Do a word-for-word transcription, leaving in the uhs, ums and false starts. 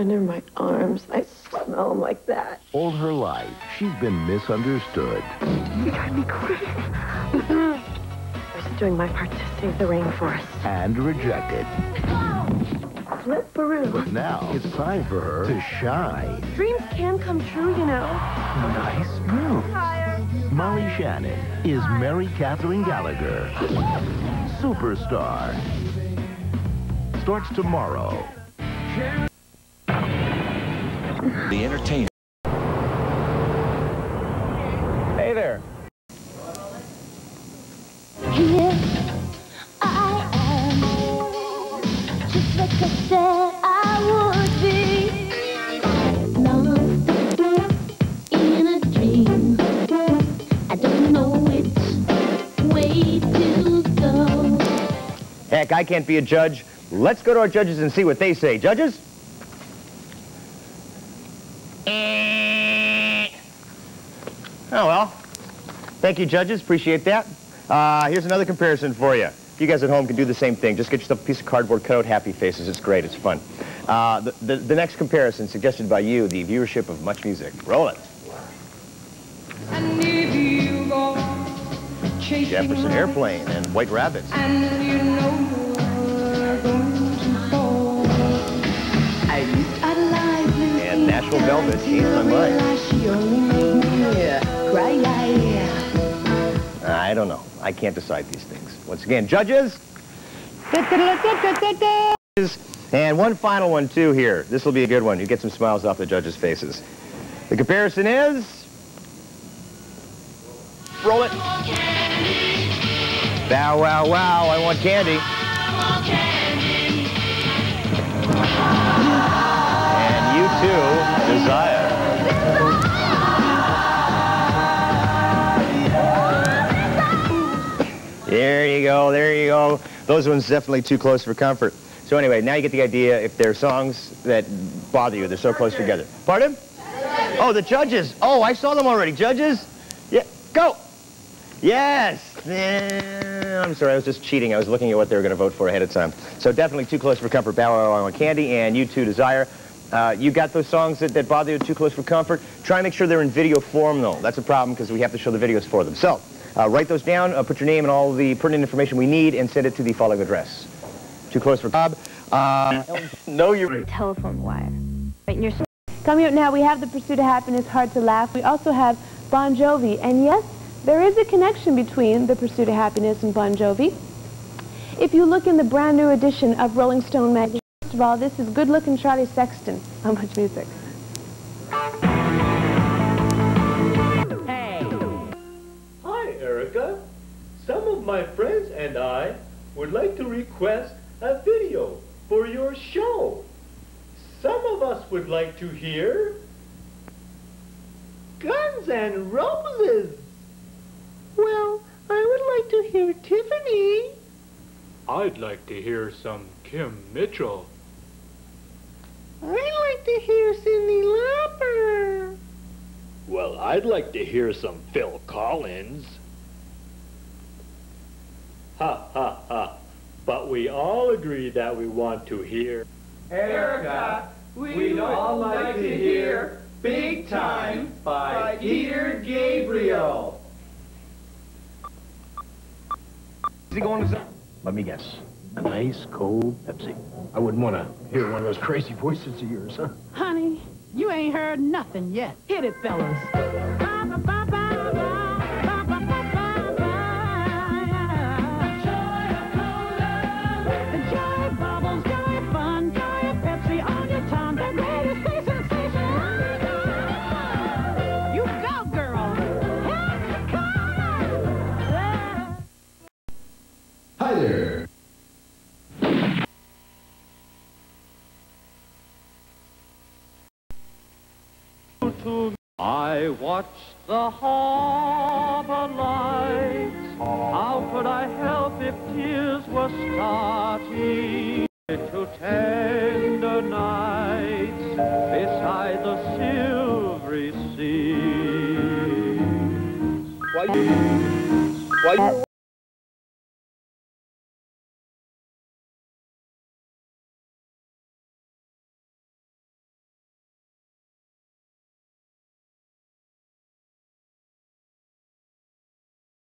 under my arms. I smell them like that. All her life, she's been misunderstood. You drive me crazy. Doing my part to save the rainforest. And rejected. Flip Baru. But now it's time for her to shine. Dreams can come true, you know. Nice moves. Higher. Molly Shannon is Mary Catherine Gallagher. Superstar. Starts tomorrow. The entertainment. Hey there. Here I am, just like I said I would be. Lost in a dream, I don't know which way to go. Heck, I can't be a judge. Let's go to our judges and see what they say. Judges? Oh, well. Thank you, judges. Appreciate that. Uh, here's another comparison for you. You guys at home can do the same thing. Just get yourself a piece of cardboard, cut out happy faces. It's great. It's fun. Uh, the, the, the next comparison suggested by you, the viewership of Much Music. Roll it. And if you go chasing Jefferson Airplane and White Rabbit. And you know going fall. I used I lied and Nashville Velvet, She's My Mind. I don't know. I can't decide these things. Once again, judges. And one final one, too, here. This will be a good one. You get some smiles off the judges' faces. The comparison is... Roll it. Bow, wow, wow. I want candy. And you, too, desire. There you go, there you go. Those ones definitely too close for comfort. So anyway, now you get the idea if there are songs that bother you. They're so close together. Pardon? Oh, the judges. Oh, I saw them already. Judges? Yeah, go. Yes. Yeah, I'm sorry, I was just cheating. I was looking at what they were going to vote for ahead of time. So definitely too close for comfort. Bow Wow Wow Candy and You Too Desire. Uh, you got those songs that, that bother you too close for comfort. Try and make sure they're in video form, though. That's a problem because we have to show the videos for them. So. Uh, write those down, uh, put your name and all the pertinent information we need, and send it to the following address. Too close for Bob. Uh, no, you're... Telephone wire. Right, you're... Coming up now, we have The Pursuit of Happiness, Hard to Laugh. We also have Bon Jovi. And yes, there is a connection between The Pursuit of Happiness and Bon Jovi. If you look in the brand new edition of Rolling Stone magazine, first of all, this is good-looking Charlie Sexton on Much Music. Some of my friends and I would like to request a video for your show. Some of us would like to hear Guns and Roses. Well, I would like to hear Tiffany. I'd like to hear some Kim Mitchell. I'd like to hear Cindy Lauper. Well, I'd like to hear some Phil Collins. Ha, ha, ha. But we all agree that we want to hear... Erica, we we'd all like to hear Big Time by Peter Gabriel. Is he going to... Let me guess. An ice cold Pepsi. I wouldn't want to hear one of those crazy voices of yours, huh? Honey, you ain't heard nothing yet. Hit it, fellas. I watched the harbor lights. How could I help if tears were starting? To tender nights beside the silvery seas. Why you? Why you?